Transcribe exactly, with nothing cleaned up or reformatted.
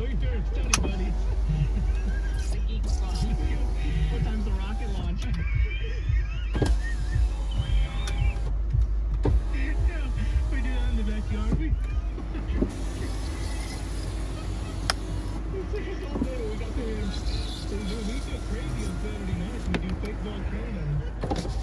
Look at your study, buddy. What time's the rocket launch? Yeah, we do that in the backyard. We took us all day. We got the. We go crazy on Saturday night. We do fake volcanoes.